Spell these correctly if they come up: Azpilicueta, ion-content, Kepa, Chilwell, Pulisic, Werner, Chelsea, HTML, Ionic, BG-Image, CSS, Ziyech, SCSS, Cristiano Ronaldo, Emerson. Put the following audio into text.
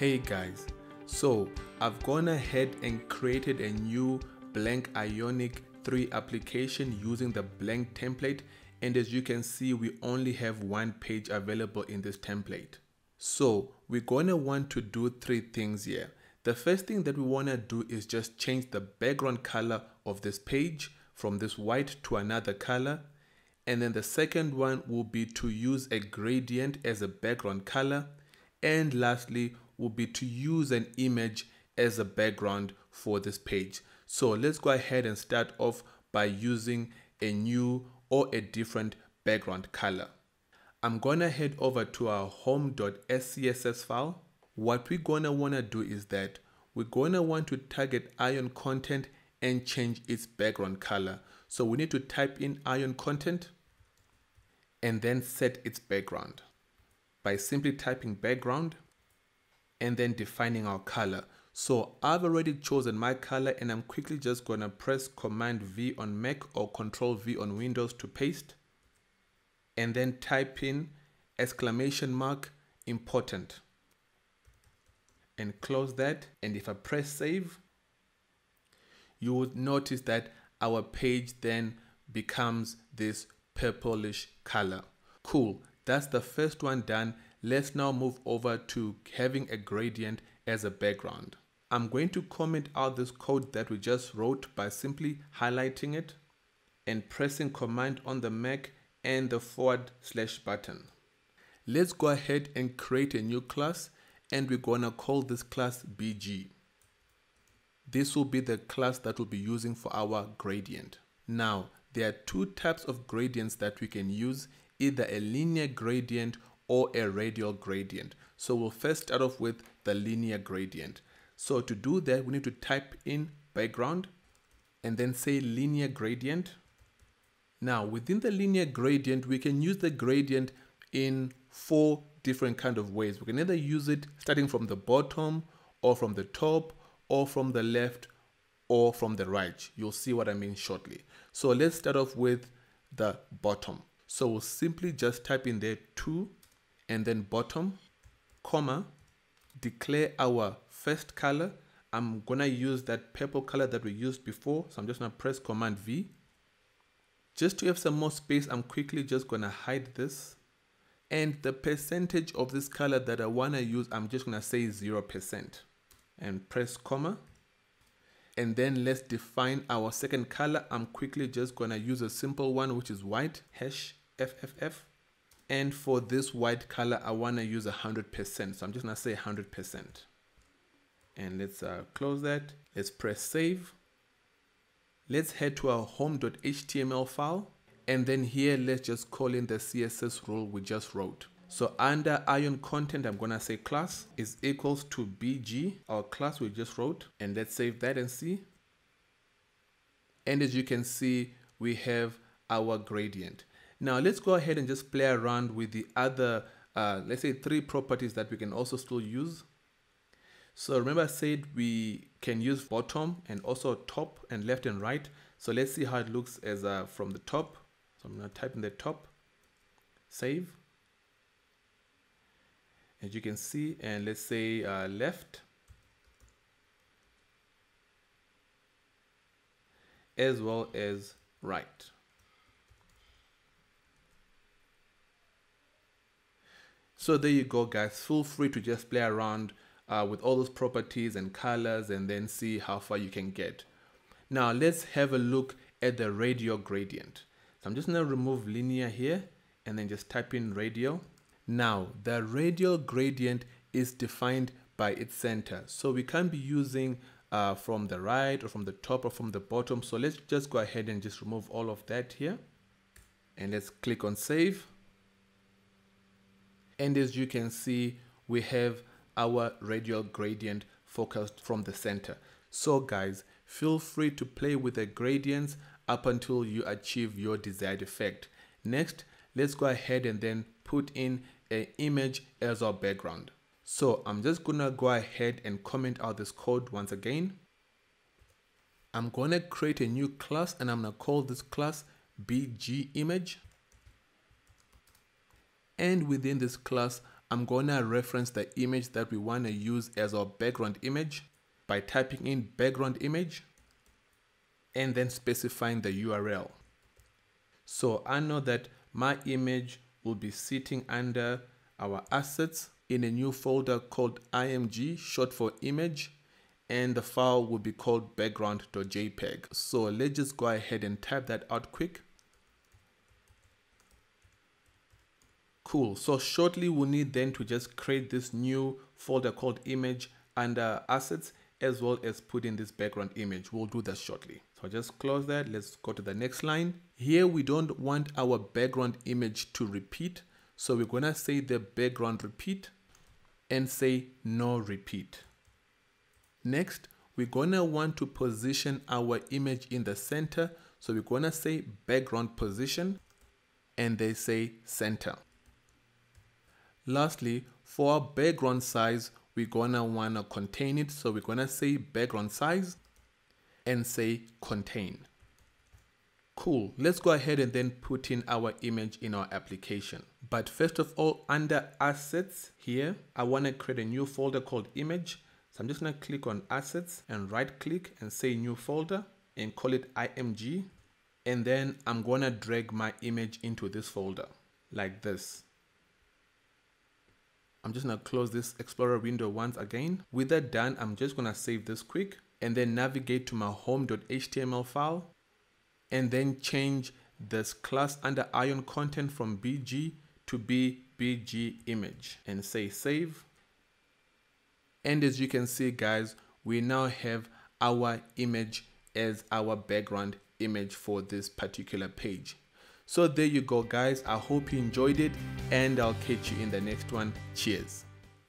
Hey guys, so I've gone ahead and created a new blank Ionic 3 application using the blank template, and as you can see, we only have one page available in this template. So we're gonna want to do three things here. The first thing that we wanna do is just change the background color of this page from this white to another color. And then the second one will be to use a gradient as a background color. And lastly, will be to use an image as a background for this page. So let's go ahead and start off by using a new or a different background color. I'm gonna head over to our home.scss file. What we're gonna wanna do is that we're gonna want to target ion content and change its background color. So we need to type in ion content and then set its background by simply typing background and then defining our color. So I've already chosen my color, and I'm quickly just gonna press Command V on Mac or Control V on Windows to paste, and then type in !important and close that. And if I press save, you would notice that our page then becomes this purplish color. Cool, that's the first one done. Let's now move over to having a gradient as a background. I'm going to comment out this code that we just wrote by simply highlighting it and pressing Command on the Mac and the / button. Let's go ahead and create a new class, and we're gonna call this class BG. This will be the class that we'll be using for our gradient. Now, there are two types of gradients that we can use, either a linear gradient or a radial gradient. So we'll first start off with the linear gradient. So to do that, we need to type in background and then say linear gradient. Now, within the linear gradient, we can use the gradient in four different kind of ways. We can either use it starting from the bottom or from the top or from the left or from the right. You'll see what I mean shortly. So let's start off with the bottom. So we'll simply just type in there 2 and then bottom, comma, declare our first color. I'm gonna use that purple color that we used before. So I'm just gonna press Command V. Just to have some more space, I'm quickly just gonna hide this. And the percentage of this color that I wanna use, I'm just gonna say 0% and press comma. And then let's define our second color. I'm quickly just gonna use a simple one, which is white, #FFF. And for this white color, I wanna use 100%. So I'm just gonna say 100%. And let's close that. Let's press save. Let's head to our home.html file, and then here let's just call in the CSS rule we just wrote. So under ion-content, I'm gonna say class is equals to BG, our class we just wrote, and let's save that and see. And as you can see, we have our gradient. Now let's go ahead and just play around with the other, let's say three properties that we can also still use. So remember I said we can use bottom and also top and left and right. So let's see how it looks as from the top. So I'm gonna type in the top, save. As you can see, and let's say left as well as right. So there you go guys, feel free to just play around with all those properties and colors and then see how far you can get. Now let's have a look at the radial gradient. So I'm just gonna remove linear here and then just type in radial. Now the radial gradient is defined by its center. So we can't be using from the right or from the top or from the bottom. So let's just go ahead and just remove all of that here. And let's click on save. And as you can see, we have our radial gradient focused from the center. So guys, feel free to play with the gradients up until you achieve your desired effect. Next, let's go ahead and then put in an image as our background. So I'm just gonna go ahead and comment out this code once again. I'm gonna create a new class, and I'm gonna call this class BG-Image. And within this class, I'm gonna reference the image that we want to use as our background image by typing in background image and then specifying the URL. So I know that my image will be sitting under our assets in a new folder called img, short for image, and the file will be called background.jpg. So let's just go ahead and type that out quick. Cool, so shortly we'll need then to just create this new folder called image under assets, as well as put in this background image. We'll do that shortly. So just close that. Let's go to the next line. Here we don't want our background image to repeat. So we're gonna say the background repeat and say no repeat. Next, we're gonna want to position our image in the center. So we're gonna say background position and they say center. Lastly, for our background size, we're gonna wanna contain it. So we're gonna say background size and say contain. Cool, let's go ahead and then put in our image in our application. But first of all, under assets here, I wanna create a new folder called image. So I'm just gonna click on assets and right click and say new folder and call it img. And then I'm gonna drag my image into this folder like this. I'm just gonna close this Explorer window once again. With that done, I'm just gonna save this quick and then navigate to my home.html file and then change this class under ion content from BG to be BG-Image and say save. And as you can see, guys, we now have our image as our background image for this particular page. So there you go, guys. I hope you enjoyed it and I'll catch you in the next one. Cheers.